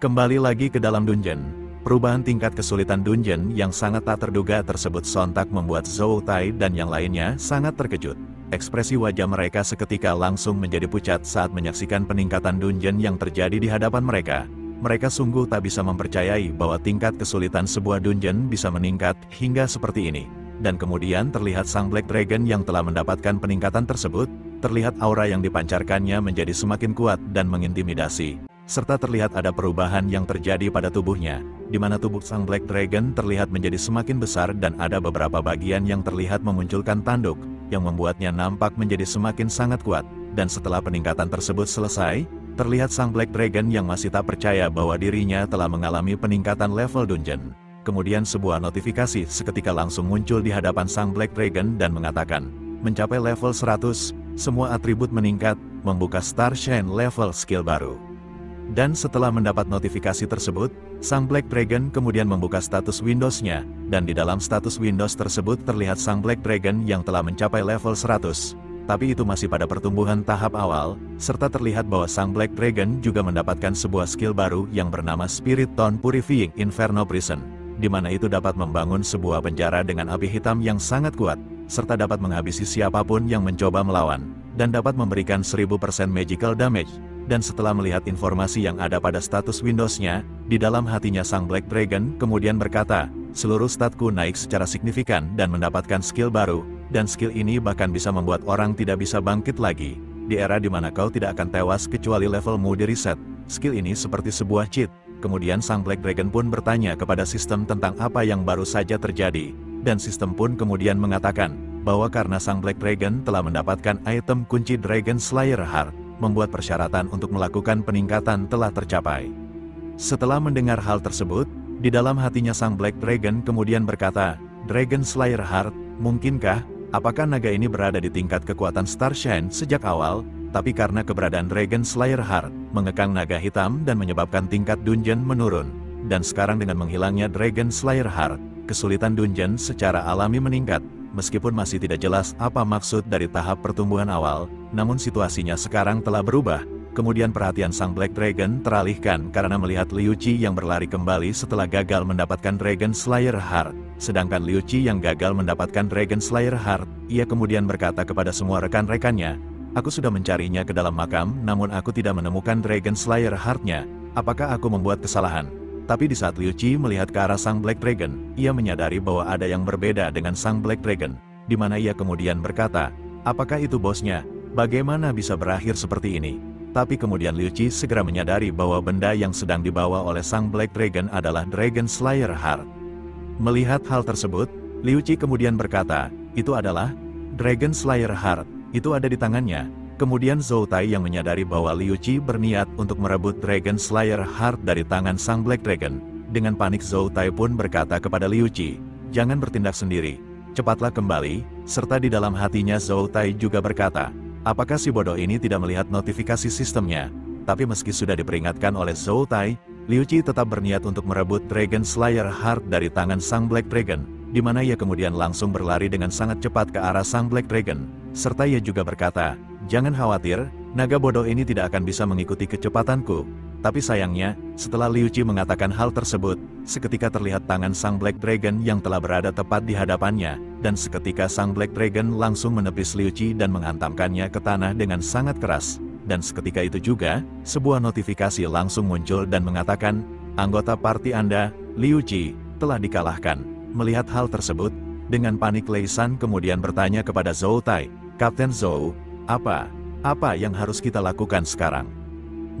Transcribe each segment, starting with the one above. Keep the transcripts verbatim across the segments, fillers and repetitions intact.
Kembali lagi ke dalam dungeon, perubahan tingkat kesulitan dungeon yang sangat tak terduga tersebut sontak membuat Zhou Tai dan yang lainnya sangat terkejut. Ekspresi wajah mereka seketika langsung menjadi pucat saat menyaksikan peningkatan dungeon yang terjadi di hadapan mereka. Mereka sungguh tak bisa mempercayai bahwa tingkat kesulitan sebuah dungeon bisa meningkat hingga seperti ini. Dan kemudian terlihat sang Black Dragon yang telah mendapatkan peningkatan tersebut, terlihat aura yang dipancarkannya menjadi semakin kuat dan mengintimidasi. Serta terlihat ada perubahan yang terjadi pada tubuhnya, di mana tubuh sang Black Dragon terlihat menjadi semakin besar dan ada beberapa bagian yang terlihat memunculkan tanduk, yang membuatnya nampak menjadi semakin sangat kuat. Dan setelah peningkatan tersebut selesai, terlihat sang Black Dragon yang masih tak percaya bahwa dirinya telah mengalami peningkatan level dungeon. Kemudian sebuah notifikasi seketika langsung muncul di hadapan sang Black Dragon dan mengatakan, mencapai level seratus, semua atribut meningkat, membuka Star Shine level skill baru. Dan setelah mendapat notifikasi tersebut, sang Black Dragon kemudian membuka status Windows-nya, dan di dalam status Windows tersebut terlihat sang Black Dragon yang telah mencapai level seratus. Tapi itu masih pada pertumbuhan tahap awal, serta terlihat bahwa sang Black Dragon juga mendapatkan sebuah skill baru yang bernama Spirit Town Purifying Inferno Prison, di mana itu dapat membangun sebuah penjara dengan api hitam yang sangat kuat, serta dapat menghabisi siapapun yang mencoba melawan, dan dapat memberikan seribu persen magical damage. Dan setelah melihat informasi yang ada pada status Windows-nya, di dalam hatinya sang Black Dragon kemudian berkata, seluruh statku naik secara signifikan dan mendapatkan skill baru, dan skill ini bahkan bisa membuat orang tidak bisa bangkit lagi. Di era dimana kau tidak akan tewas kecuali levelmu di reset, skill ini seperti sebuah cheat. Kemudian sang Black Dragon pun bertanya kepada sistem tentang apa yang baru saja terjadi, dan sistem pun kemudian mengatakan, bahwa karena sang Black Dragon telah mendapatkan item kunci Dragon Slayer Heart, membuat persyaratan untuk melakukan peningkatan telah tercapai. Setelah mendengar hal tersebut, di dalam hatinya sang Black Dragon kemudian berkata, Dragon Slayer Heart, mungkinkah, apakah naga ini berada di tingkat kekuatan Starshine sejak awal, tapi karena keberadaan Dragon Slayer Heart, mengekang naga hitam dan menyebabkan tingkat dungeon menurun. Dan sekarang dengan menghilangnya Dragon Slayer Heart, kesulitan dungeon secara alami meningkat. Meskipun masih tidak jelas apa maksud dari tahap pertumbuhan awal, namun situasinya sekarang telah berubah. Kemudian perhatian sang Black Dragon teralihkan karena melihat Liu Qi yang berlari kembali setelah gagal mendapatkan Dragon Slayer Heart. Sedangkan Liu Qi yang gagal mendapatkan Dragon Slayer Heart, ia kemudian berkata kepada semua rekan-rekannya, aku sudah mencarinya ke dalam makam namun aku tidak menemukan Dragon Slayer Heart-nya. Apakah aku membuat kesalahan? Tapi di saat Liu Qi melihat ke arah sang Black Dragon, ia menyadari bahwa ada yang berbeda dengan sang Black Dragon, di mana ia kemudian berkata, apakah itu bosnya? Bagaimana bisa berakhir seperti ini? Tapi kemudian Liu Qi segera menyadari bahwa benda yang sedang dibawa oleh sang Black Dragon adalah Dragon Slayer Heart. Melihat hal tersebut, Liu Qi kemudian berkata, itu adalah Dragon Slayer Heart, itu ada di tangannya. Kemudian Zhou Tai yang menyadari bahwa Liu Qi berniat untuk merebut Dragon Slayer Heart dari tangan sang Black Dragon. Dengan panik Zhou Tai pun berkata kepada Liu Qi, jangan bertindak sendiri, cepatlah kembali. Serta di dalam hatinya Zhou Tai juga berkata, apakah si bodoh ini tidak melihat notifikasi sistemnya? Tapi meski sudah diperingatkan oleh Zhou Tai, Liu Qi tetap berniat untuk merebut Dragon Slayer Heart dari tangan sang Black Dragon, di mana ia kemudian langsung berlari dengan sangat cepat ke arah sang Black Dragon. Serta ia juga berkata, jangan khawatir, naga bodoh ini tidak akan bisa mengikuti kecepatanku. Tapi sayangnya, setelah Liu Qi mengatakan hal tersebut, seketika terlihat tangan sang Black Dragon yang telah berada tepat di hadapannya, dan seketika sang Black Dragon langsung menepis Liu Qi dan menghantamkannya ke tanah dengan sangat keras. Dan seketika itu juga, sebuah notifikasi langsung muncul dan mengatakan, anggota parti Anda, Liu Qi, telah dikalahkan. Melihat hal tersebut, dengan panik Lei San kemudian bertanya kepada Zhou Tai, Kapten Zhou, Apa? Apa yang harus kita lakukan sekarang?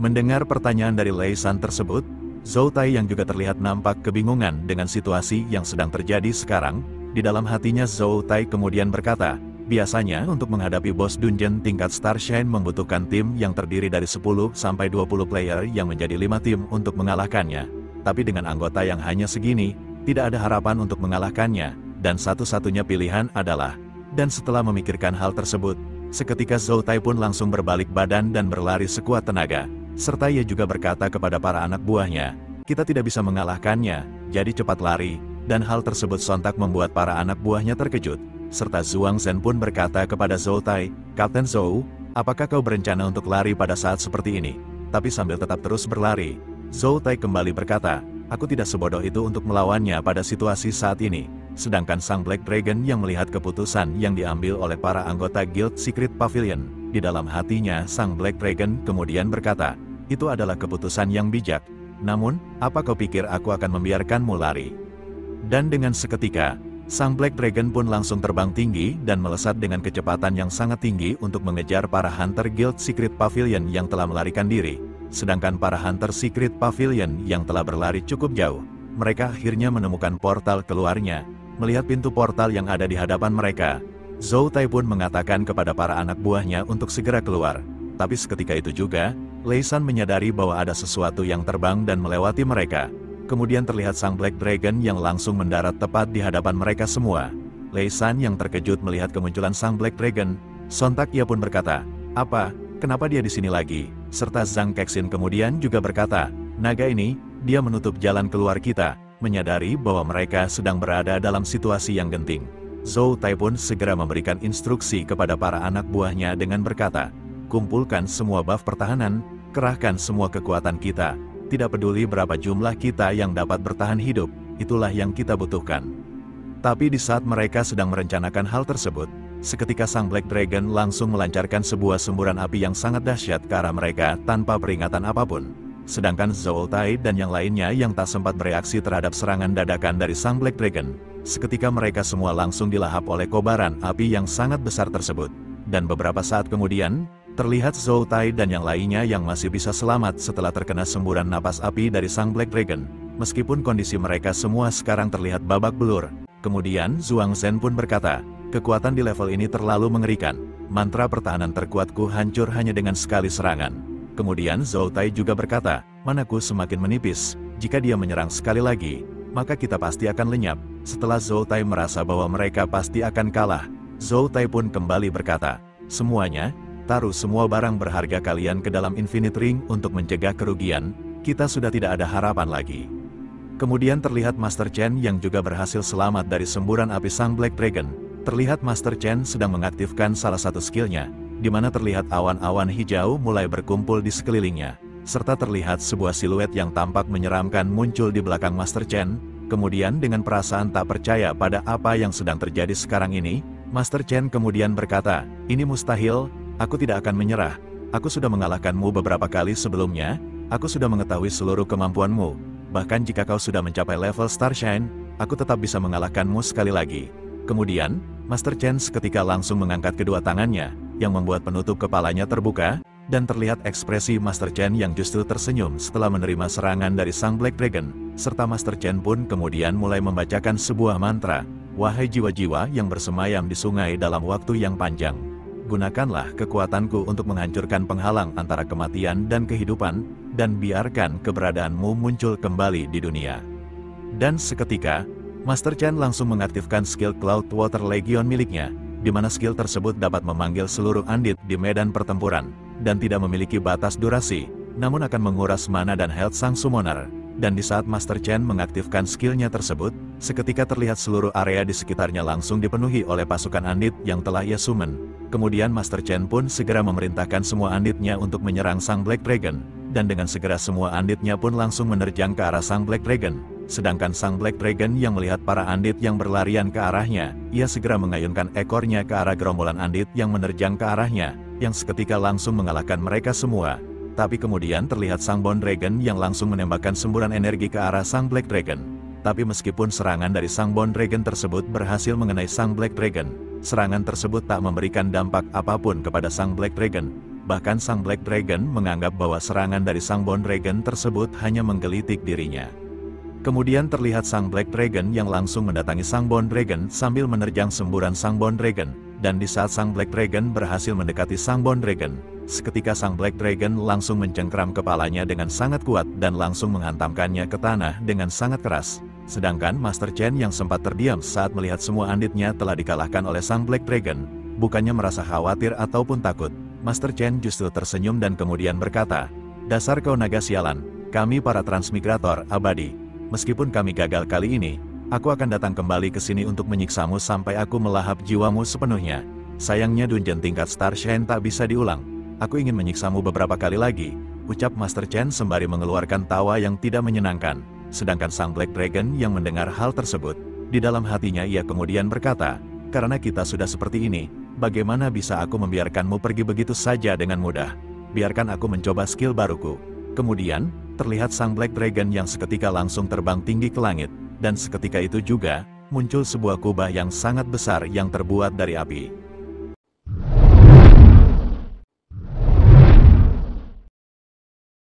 Mendengar pertanyaan dari Lei San tersebut, Zhou Tai yang juga terlihat nampak kebingungan dengan situasi yang sedang terjadi sekarang. Di dalam hatinya Zhou Tai kemudian berkata, biasanya untuk menghadapi bos dungeon tingkat Starshine membutuhkan tim yang terdiri dari sepuluh sampai dua puluh player yang menjadi lima tim untuk mengalahkannya. Tapi dengan anggota yang hanya segini, tidak ada harapan untuk mengalahkannya, dan satu-satunya pilihan adalah. Dan setelah memikirkan hal tersebut, seketika Zhou Tai pun langsung berbalik badan dan berlari sekuat tenaga. Serta ia juga berkata kepada para anak buahnya, kita tidak bisa mengalahkannya, jadi cepat lari. Dan hal tersebut sontak membuat para anak buahnya terkejut. Serta Zhuang Zhen pun berkata kepada Zhou Tai, Kapten Zhou, apakah kau berencana untuk lari pada saat seperti ini? Tapi sambil tetap terus berlari, Zhou Tai kembali berkata, aku tidak sebodoh itu untuk melawannya pada situasi saat ini. Sedangkan sang Black Dragon yang melihat keputusan yang diambil oleh para anggota Guild Secret Pavilion, di dalam hatinya sang Black Dragon kemudian berkata, itu adalah keputusan yang bijak. Namun, apa kau pikir aku akan membiarkanmu lari? Dan dengan seketika, sang Black Dragon pun langsung terbang tinggi dan melesat dengan kecepatan yang sangat tinggi untuk mengejar para Hunter Guild Secret Pavilion yang telah melarikan diri. Sedangkan para Hunter Secret Pavilion yang telah berlari cukup jauh, mereka akhirnya menemukan portal keluarnya. Melihat pintu portal yang ada di hadapan mereka, Zhou Tai pun mengatakan kepada para anak buahnya untuk segera keluar. Tapi seketika itu juga, Lei San menyadari bahwa ada sesuatu yang terbang dan melewati mereka. Kemudian terlihat sang Black Dragon yang langsung mendarat tepat di hadapan mereka semua. Lei San yang terkejut melihat kemunculan sang Black Dragon, sontak ia pun berkata, apa, kenapa dia di sini lagi? Serta Zhang Kexin kemudian juga berkata, naga ini, dia menutup jalan keluar kita, menyadari bahwa mereka sedang berada dalam situasi yang genting. Zhou Tai pun segera memberikan instruksi kepada para anak buahnya dengan berkata, kumpulkan semua buff pertahanan, kerahkan semua kekuatan kita. Tidak peduli berapa jumlah kita yang dapat bertahan hidup, itulah yang kita butuhkan. Tapi di saat mereka sedang merencanakan hal tersebut, seketika sang Black Dragon langsung melancarkan sebuah semburan api yang sangat dahsyat ke arah mereka tanpa peringatan apapun. Sedangkan Zhou Tai dan yang lainnya yang tak sempat bereaksi terhadap serangan dadakan dari sang Black Dragon, seketika mereka semua langsung dilahap oleh kobaran api yang sangat besar tersebut. Dan beberapa saat kemudian, terlihat Zhou Tai dan yang lainnya yang masih bisa selamat setelah terkena semburan napas api dari sang Black Dragon. Meskipun kondisi mereka semua sekarang terlihat babak belur. Kemudian Zhuang Zhen pun berkata, kekuatan di level ini terlalu mengerikan. Mantra pertahanan terkuatku hancur hanya dengan sekali serangan. Kemudian Zhou Tai juga berkata, manaku semakin menipis. Jika dia menyerang sekali lagi, maka kita pasti akan lenyap. Setelah Zhou Tai merasa bahwa mereka pasti akan kalah, Zhou Tai pun kembali berkata, semuanya, taruh semua barang berharga kalian ke dalam Infinite Ring untuk mencegah kerugian, kita sudah tidak ada harapan lagi. Kemudian terlihat Master Chen yang juga berhasil selamat dari semburan api sang Black Dragon. Terlihat Master Chen sedang mengaktifkan salah satu skillnya, di mana terlihat awan-awan hijau mulai berkumpul di sekelilingnya, serta terlihat sebuah siluet yang tampak menyeramkan muncul di belakang Master Chen. Kemudian dengan perasaan tak percaya pada apa yang sedang terjadi sekarang ini, Master Chen kemudian berkata, ini mustahil. Aku tidak akan menyerah. Aku sudah mengalahkanmu beberapa kali sebelumnya. Aku sudah mengetahui seluruh kemampuanmu. Bahkan jika kau sudah mencapai level Star Shine, aku tetap bisa mengalahkanmu sekali lagi. Kemudian, Master Chen seketika langsung mengangkat kedua tangannya, yang membuat penutup kepalanya terbuka, dan terlihat ekspresi Master Chen yang justru tersenyum setelah menerima serangan dari sang Black Dragon. Serta Master Chen pun kemudian mulai membacakan sebuah mantra. Wahai jiwa-jiwa yang bersemayam di sungai dalam waktu yang panjang, gunakanlah kekuatanku untuk menghancurkan penghalang antara kematian dan kehidupan, dan biarkan keberadaanmu muncul kembali di dunia. Dan seketika, Master Chen langsung mengaktifkan skill Cloud Water Legion miliknya, di mana skill tersebut dapat memanggil seluruh andit di medan pertempuran, dan tidak memiliki batas durasi, namun akan menguras mana dan health sang summoner. Dan di saat Master Chen mengaktifkan skillnya tersebut, seketika terlihat seluruh area di sekitarnya langsung dipenuhi oleh pasukan andit yang telah ia summon. Kemudian Master Chen pun segera memerintahkan semua anditnya untuk menyerang sang Black Dragon, dan dengan segera semua anditnya pun langsung menerjang ke arah sang Black Dragon. Sedangkan sang Black Dragon yang melihat para andit yang berlarian ke arahnya, ia segera mengayunkan ekornya ke arah gerombolan andit yang menerjang ke arahnya, yang seketika langsung mengalahkan mereka semua. Tapi kemudian terlihat sang Bone Dragon yang langsung menembakkan semburan energi ke arah sang Black Dragon. Tapi meskipun serangan dari sang Bone Dragon tersebut berhasil mengenai sang Black Dragon, serangan tersebut tak memberikan dampak apapun kepada sang Black Dragon. Bahkan sang Black Dragon menganggap bahwa serangan dari sang Bone Dragon tersebut hanya menggelitik dirinya. Kemudian terlihat sang Black Dragon yang langsung mendatangi sang Bone Dragon sambil menerjang semburan sang Bone Dragon. Dan di saat sang Black Dragon berhasil mendekati sang Bone Dragon, seketika sang Black Dragon langsung mencengkram kepalanya dengan sangat kuat dan langsung menghantamkannya ke tanah dengan sangat keras. Sedangkan Master Chen yang sempat terdiam saat melihat semua anditnya telah dikalahkan oleh sang Black Dragon, bukannya merasa khawatir ataupun takut. Master Chen justru tersenyum dan kemudian berkata, dasar kau naga sialan, kami para transmigrator abadi. Meskipun kami gagal kali ini, aku akan datang kembali ke sini untuk menyiksamu sampai aku melahap jiwamu sepenuhnya. Sayangnya dungeon tingkat Star Shine tak bisa diulang. Aku ingin menyiksamu beberapa kali lagi. ucap Master Chen sembari mengeluarkan tawa yang tidak menyenangkan. Sedangkan sang Black Dragon yang mendengar hal tersebut, di dalam hatinya ia kemudian berkata, karena kita sudah seperti ini, bagaimana bisa aku membiarkanmu pergi begitu saja dengan mudah? Biarkan aku mencoba skill baruku. Kemudian, terlihat sang Black Dragon yang seketika langsung terbang tinggi ke langit, dan seketika itu juga, muncul sebuah kubah yang sangat besar yang terbuat dari api.